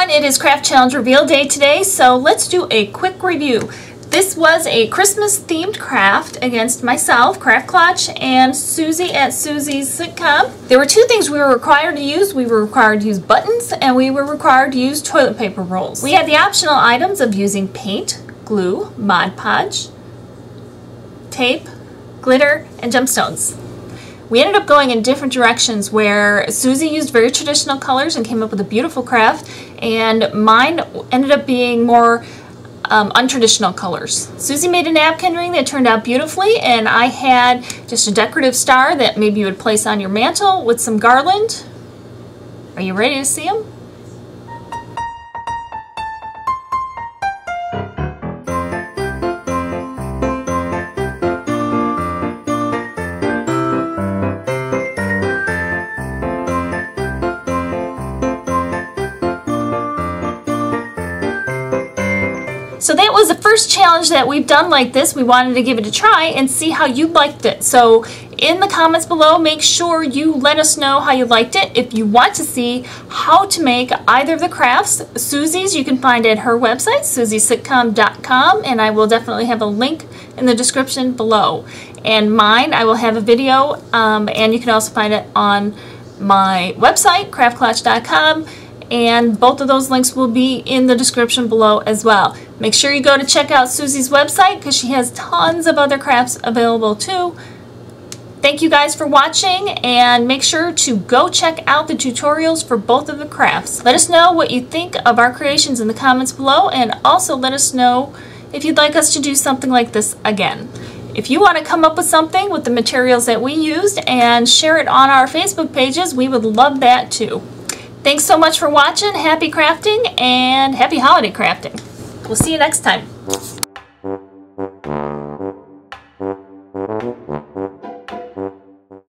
everyone, it is Craft Challenge Reveal Day today, so let's do a quick review. This was a Christmas themed craft against myself, Craft Klatch, and Susie at Susie's Sitcom. There were two things we were required to use. We were required to use buttons and we were required to use toilet paper rolls. We had the optional items of using paint, glue, Mod Podge, tape, glitter, and gemstones. We ended up going in different directions where Susie used very traditional colors and came up with a beautiful craft, and mine ended up being more untraditional colors. Susie made a napkin ring that turned out beautifully, and I had just a decorative star that maybe you would place on your mantle with some garland. Are you ready to see them? So that was the first challenge that we've done like this. We wanted to give it a try and see how you liked it. So in the comments below, make sure you let us know how you liked it. If you want to see how to make either of the crafts, Susie's you can find at her website, susiessitcom.com, and I will definitely have a link in the description below. And mine, I will have a video, and you can also find it on my website, craftklatch.com. And both of those links will be in the description below as well. Make sure you go to check out Susie's website because she has tons of other crafts available too. Thank you guys for watching, and make sure to go check out the tutorials for both of the crafts. Let us know what you think of our creations in the comments below, and also let us know if you'd like us to do something like this again. If you want to come up with something with the materials that we used and share it on our Facebook pages, we would love that too. Thanks so much for watching. Happy crafting and happy holiday crafting. We'll see you next time.